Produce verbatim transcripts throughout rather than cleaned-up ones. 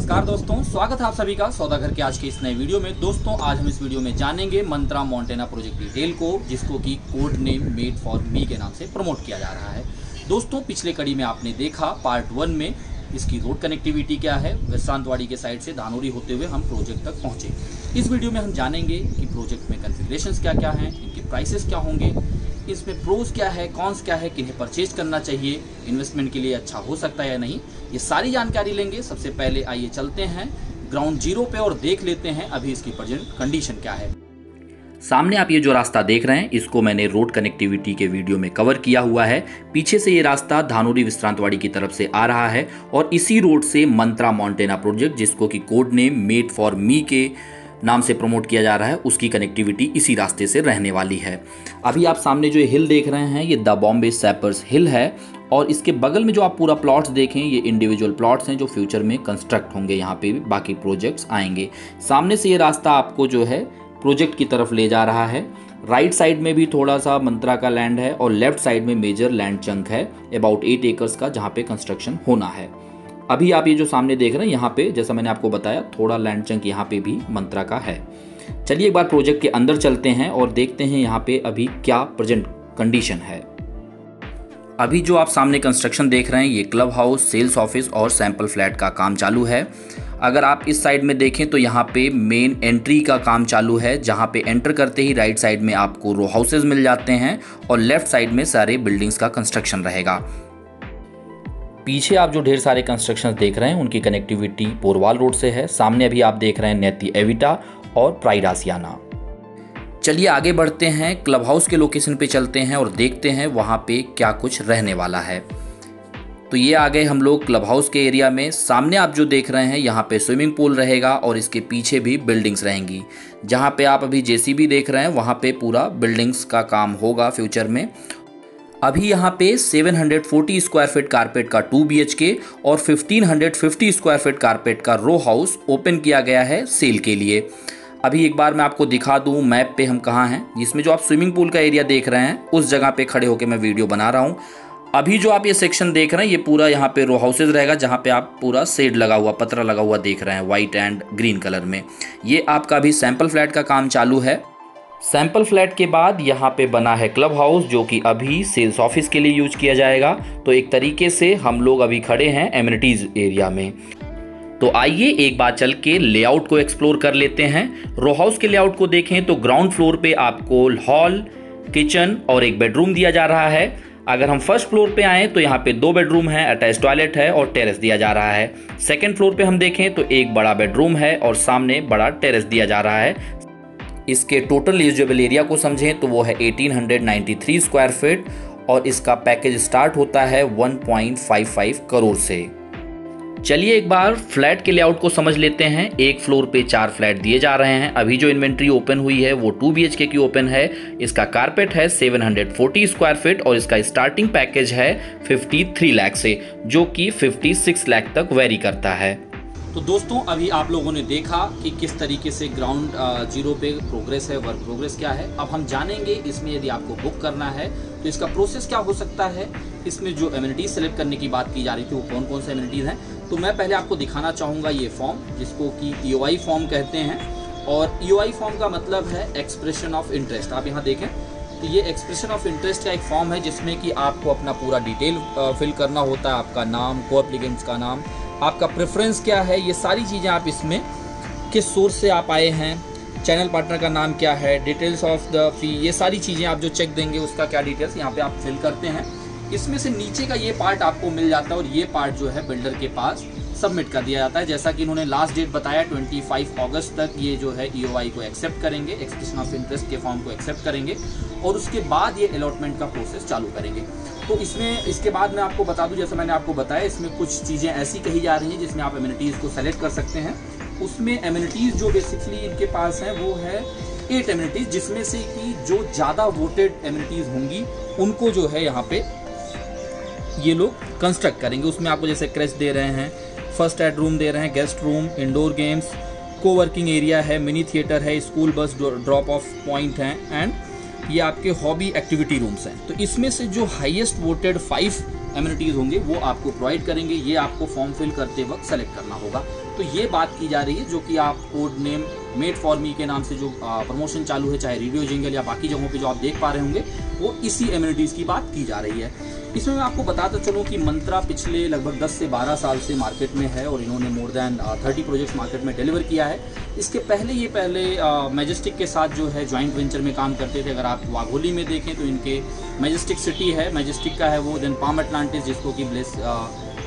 नमस्कार दोस्तों, स्वागत है आप सभी का सौदाघर के आज के इस नए वीडियो में। दोस्तों आज हम इस वीडियो में जानेंगे मंत्रा मोंटेना प्रोजेक्ट डिटेल को, जिसको कि code name made for me के नाम से प्रमोट किया जा रहा है। दोस्तों पिछले कड़ी में आपने देखा पार्ट वन में इसकी रोड कनेक्टिविटी क्या है, विश्रांतवाड़ी के साइड से धानोरी होते हुए हम प्रोजेक्ट तक पहुँचे। इस वीडियो में हम जानेंगे कि प्रोजेक्ट में कॉन्फ़िगरेशंस क्या क्या हैं, इनके प्राइसेस क्या होंगे, इसमें प्रोज क्या है, कॉन्स क्या है, किन्हें परचेज करना चाहिए, इन्वेस्टमेंट के लिए अच्छा हो सकता है या नहीं, ये सारी जानकारी लेंगे। सबसे पहले आइए चलते हैं ग्राउंड जीरो पे और देख लेते हैं अभी इसकी प्रेजेंट कंडीशन क्या है। सामने आप ये जो रास्ता देख रहे हैं, इसको मैंने रोड कनेक्टिविटी के वीडियो में कवर किया हुआ है। पीछे से ये रास्ता धानोरी विश्रांतवाड़ी की तरफ से आ रहा है और इसी रोड से मंत्रा मोंटेना प्रोजेक्ट, जिसको कि code name made for me के नाम से प्रमोट किया जा रहा है, उसकी कनेक्टिविटी इसी रास्ते से रहने वाली है। अभी आप सामने जो ये हिल देख रहे हैं, ये द बॉम्बे सैपर्स हिल है और इसके बगल में जो आप पूरा प्लॉट्स देखें, ये इंडिविजुअल प्लॉट्स हैं जो फ्यूचर में कंस्ट्रक्ट होंगे, यहाँ पे भी बाकी प्रोजेक्ट्स आएंगे। सामने से ये रास्ता आपको जो है प्रोजेक्ट की तरफ ले जा रहा है। राइट साइड में भी थोड़ा सा मंत्रा का लैंड है और लेफ्ट साइड में मेजर लैंड चंक है अबाउट एट एकर्स का, जहाँ पे कंस्ट्रक्शन होना है। अभी आप ये जो सामने देख रहे हैं, यहाँ पे जैसा मैंने आपको बताया थोड़ा लैंड चंक यहाँ पे भी मंत्रा का है। चलिए एक बार प्रोजेक्ट के अंदर चलते हैं और देखते हैं यहाँ पे अभी क्या प्रेजेंट कंडीशन है। अभी जो आप सामने कंस्ट्रक्शन देख रहे हैं, ये क्लब हाउस, सेल्स ऑफिस और सैंपल फ्लैट का काम चालू है। अगर आप इस साइड में देखें तो यहाँ पे मेन एंट्री का काम चालू है, जहाँ पे एंटर करते ही राइट साइड में आपको रो हाउसेज मिल जाते हैं और लेफ्ट साइड में सारे बिल्डिंग्स का कंस्ट्रक्शन रहेगा। पीछे आप जो ढेर सारे कंस्ट्रक्शंस देख रहे हैं, उनकी कनेक्टिविटी पोरवाल रोड से है। सामने अभी आप देख रहे हैं नेति एविटा और प्राइड आसियाना। चलिए आगे बढ़ते हैं, क्लब हाउस के लोकेशन पे चलते हैं और देखते हैं वहाँ पे क्या कुछ रहने वाला है। तो ये आ गए हम लोग क्लब हाउस के एरिया में। सामने आप जो देख रहे हैं, यहाँ पे स्विमिंग पूल रहेगा और इसके पीछे भी बिल्डिंग्स रहेंगी। जहाँ पे आप अभी जेसीबी देख रहे हैं, वहाँ पे पूरा बिल्डिंग्स का काम होगा फ्यूचर में। अभी यहाँ पे सात सौ चालीस स्क्वायर फीट कारपेट का टू बी एच के और पंद्रह सौ पचास स्क्वायर फीट कारपेट का रो हाउस ओपन किया गया है सेल के लिए। अभी एक बार मैं आपको दिखा दूं मैप पे हम कहाँ हैं। इसमें जो आप स्विमिंग पूल का एरिया देख रहे हैं, उस जगह पे खड़े होकर मैं वीडियो बना रहा हूँ। अभी जो आप ये सेक्शन देख रहे हैं, ये पूरा यहाँ पे रो हाउसेज रहेगा, जहाँ पे आप पूरा शेड लगा हुआ, पतरा लगा हुआ देख रहे हैं व्हाइट एंड ग्रीन कलर में। ये आपका अभी सैंपल फ्लैट का काम चालू है। सैंपल फ्लैट के बाद यहाँ पे बना है क्लब हाउस, जो कि अभी सेल्स ऑफिस के लिए यूज किया जाएगा। तो एक तरीके से हम लोग अभी खड़े हैं एमिनिटीज़ एरिया में। तो आइए एक बार चल के लेआउट को एक्सप्लोर कर लेते हैं। रो हाउस के लेआउट को देखें तो ग्राउंड फ्लोर पे आपको हॉल, किचन और एक बेडरूम दिया जा रहा है। अगर हम फर्स्ट फ्लोर पे आएँ तो यहाँ पे दो बेडरूम है, अटैच टॉयलेट है और टेरेस दिया जा रहा है। सेकेंड फ्लोर पर हम देखें तो एक बड़ा बेडरूम है और सामने बड़ा टेरेस दिया जा रहा है। इसके टोटल यूजेबल एरिया को समझें तो वो है अठारह सौ तिरानवे स्क्वायर फीट और इसका पैकेज स्टार्ट होता है एक पॉइंट पाँच पाँच करोड़ से। चलिए एक बार फ्लैट के लेआउट को समझ लेते हैं। एक फ्लोर पे चार फ्लैट दिए जा रहे हैं। अभी जो इन्वेंट्री ओपन हुई है वो टू बी एच के की ओपन है। इसका कारपेट है सात सौ चालीस स्क्वायर फीट और इसका स्टार्टिंग पैकेज है तिरेपन लाख से, जो कि छप्पन लाख तक वेरी करता है। तो दोस्तों अभी आप लोगों ने देखा कि किस तरीके से ग्राउंड जीरो पे प्रोग्रेस है, वर्क प्रोग्रेस क्या है। अब हम जानेंगे इसमें यदि आपको बुक करना है तो इसका प्रोसेस क्या हो सकता है। इसमें जो एमिनिटीज़ सेलेक्ट करने की बात की जा रही थी, वो कौन कौन से एमिनिटीज़ हैं, तो मैं पहले आपको दिखाना चाहूँगा ये फॉर्म, जिसको कि ई ओ आई फॉर्म कहते हैं। और ई ओ आई फॉर्म का मतलब है एक्सप्रेशन ऑफ इंटरेस्ट। आप यहाँ देखें तो ये एक्सप्रेशन ऑफ इंटरेस्ट का एक फॉर्म है, जिसमें कि आपको अपना पूरा डिटेल फिल करना होता है, आपका नाम, को एप्लीकेंट्स का नाम, आपका प्रेफरेंस क्या है, ये सारी चीज़ें आप इसमें किस सोर्स से आप आए हैं, चैनल पार्टनर का नाम क्या है, डिटेल्स ऑफ द फी, ये सारी चीज़ें आप जो चेक देंगे उसका क्या डिटेल्स यहाँ पे आप फिल करते हैं। इसमें से नीचे का ये पार्ट आपको मिल जाता है और ये पार्ट जो है बिल्डर के पास सबमिट कर दिया जाता है। जैसा कि इन्होंने लास्ट डेट बताया पच्चीस अगस्त तक ये जो है ई ओ आई को एक्सेप्ट करेंगे, एक्सप्रेशन ऑफ इंटरेस्ट के फॉर्म को एक्सेप्ट करेंगे और उसके बाद ये अलॉटमेंट का प्रोसेस चालू करेंगे। तो इसमें इसके बाद मैं आपको बता दूं, जैसे मैंने आपको बताया इसमें कुछ चीज़ें ऐसी कही जा रही हैं जिसमें आप एमिनिटीज़ को सेलेक्ट कर सकते हैं। उसमें एमिनिटीज़ जो बेसिकली इनके पास हैं वो है एट एमिनिटीज़, जिसमें से कि जो ज़्यादा वोटेड एमिनिटीज़ होंगी उनको जो है यहाँ पे ये लोग कंस्ट्रक्ट करेंगे। उसमें आपको जैसे क्रैश दे रहे हैं, फर्स्ट एड रूम दे रहे हैं, guest room, indoor games, coworking area है, मिनी थिएटर है, school bus drop off point हैं एंड ये आपके हॉबी एक्टिविटी रूम्स हैं। तो इसमें से जो हाईएस्ट वोटेड फाइव एमिनिटीज़ होंगे वो आपको प्रोवाइड करेंगे, ये आपको फॉर्म फिल करते वक्त सेलेक्ट करना होगा। तो ये बात की जा रही है जो कि आप code name made for me के नाम से जो प्रमोशन चालू है, चाहे रेडियो जिंगल या बाकी जगहों पे जो आप देख पा रहे होंगे, वो इसी एमिनिटीज़ की बात की जा रही है। इसमें मैं आपको बताता चलूँ कि मंत्रा पिछले लगभग दस से बारह साल से मार्केट में है और इन्होंने more than thirty projects market में डिलीवर किया है। इसके पहले ये पहले मैजेस्टिक के साथ जो है जॉइंट वेंचर में काम करते थे। अगर आप वाघोली में देखें तो इनके मैजेस्टिक सिटी है, मैजेस्टिक का है वो, देन पाम अटलांटिस जिसको कि ब्लेस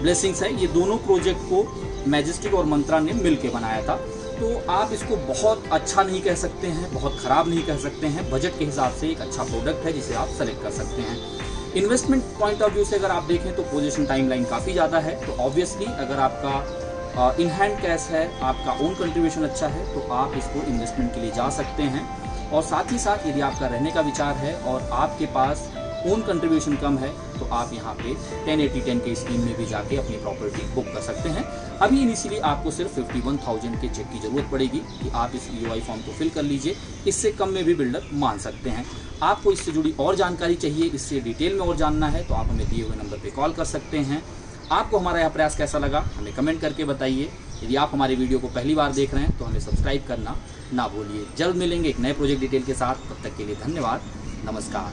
ब्लेसिंग्स है। ये दोनों प्रोजेक्ट को मैजेस्टिक और मंत्रा ने मिल के बनाया था। तो आप इसको बहुत अच्छा नहीं कह सकते हैं, बहुत ख़राब नहीं कह सकते हैं, बजट के हिसाब से एक अच्छा प्रोडक्ट है जिसे आप सेलेक्ट कर सकते हैं। इन्वेस्टमेंट पॉइंट ऑफ व्यू से अगर आप देखें तो पोजीशन टाइमलाइन काफ़ी ज़्यादा है। तो ऑब्वियसली अगर आपका इन हैंड कैश है, आपका ओन कंट्रीब्यूशन अच्छा है, तो आप इसको इन्वेस्टमेंट के लिए जा सकते हैं। और साथ ही साथ यदि आपका रहने का विचार है और आपके पास ओन कंट्रीब्यूशन कम है तो आप यहाँ पे टेन एटी टेन के स्कीम में भी जाके अपनी प्रॉपर्टी बुक कर सकते हैं। अभी इनिशियली आपको सिर्फ इक्यावन हज़ार के चेक की ज़रूरत पड़ेगी कि आप इस यूआई फॉर्म को फिल कर लीजिए। इससे कम में भी बिल्डर मान सकते हैं। आपको इससे जुड़ी और जानकारी चाहिए, इससे डिटेल में और जानना है तो आप हमें दिए हुए नंबर पर कॉल कर सकते हैं। आपको हमारा यह प्रयास कैसा लगा हमें कमेंट करके बताइए। यदि आप हमारे वीडियो को पहली बार देख रहे हैं तो हमें सब्सक्राइब करना ना भूलिए। जल्द मिलेंगे एक नए प्रोजेक्ट डिटेल के साथ, तब तक के लिए धन्यवाद, नमस्कार।